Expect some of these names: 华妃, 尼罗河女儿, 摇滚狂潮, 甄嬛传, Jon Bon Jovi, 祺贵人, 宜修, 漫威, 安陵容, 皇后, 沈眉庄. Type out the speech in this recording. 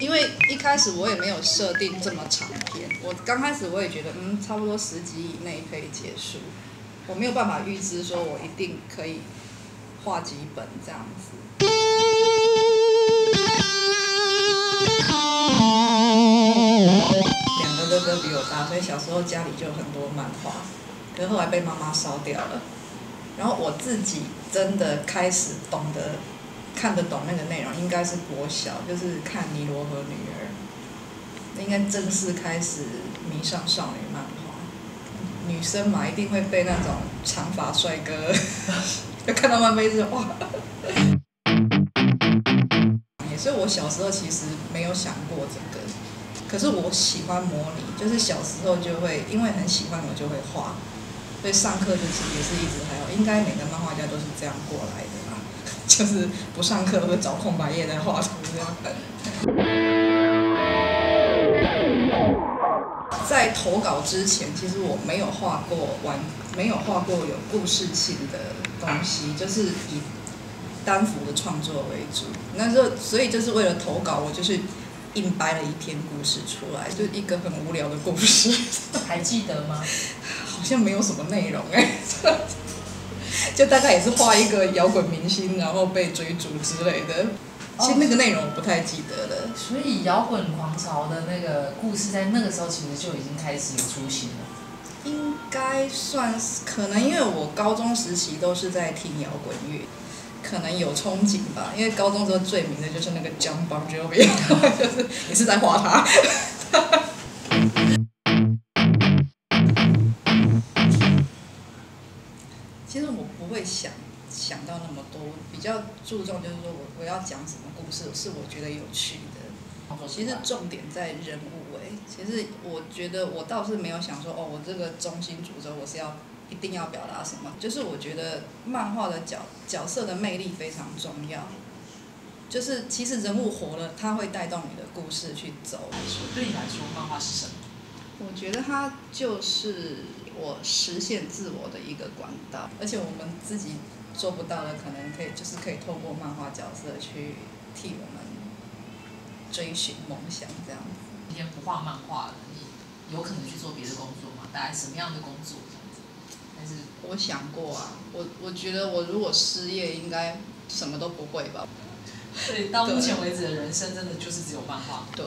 因为一开始我也没有设定这么长篇，我刚开始我也觉得，差不多10集以内可以结束，我没有办法预知说我一定可以画几本这样子。两个哥哥比我大，所以小时候家里就有很多漫画，可是后来被妈妈烧掉了。然后我自己真的开始懂得。 看得懂那个内容，应该是国小，就是看《尼罗河女儿》，应该正式开始迷上少女漫画。女生嘛，一定会被那种长发帅哥，就看到漫威之后，哇！所以我小时候其实没有想过这个，可是我喜欢模拟，就是小时候就会因为很喜欢，我就会画，所以上课就是也是一直还有，应该每个漫画家都是这样过来的。 就是不上课会找空白页在画图这样。在投稿之前，其实我没有画过有故事性的东西，就是以单幅的创作为主。那时候，所以就是为了投稿，我就是硬掰了一篇故事出来，就一个很无聊的故事。还记得吗？好像没有什么内容哎。就大概也是画一个摇滚明星，然后被追逐之类的。其实那个内容我不太记得了。所以摇滚狂潮的那个故事，在那个时候其实就已经开始有雏形了。应该算是，可能因为我高中时期都是在听摇滚乐，可能有憧憬吧。因为高中时候最迷的就是那个 Jon Bon Jovi， 就是也是在画他。其实我不会想到那么多，我比较注重就是说我要讲什么故事是我觉得有趣的。其实重点在人物哎，其实我觉得我倒是没有想说哦，我这个中心主轴我是要一定要表达什么，就是我觉得漫画的角色的魅力非常重要，就是其实人物活了，它会带动你的故事去走。对你来说，漫画是什么？我觉得它就是。 我实现自我的一个管道，而且我们自己做不到的，可能可以透过漫画角色去替我们追寻梦想这样子。今天不画漫画了，你有可能去做别的工作吗？大概什么样的工作这样子？但是我想过啊，我觉得我如果失业，应该什么都不会吧。所以到目前为止的人生，真的就是只有漫画。对。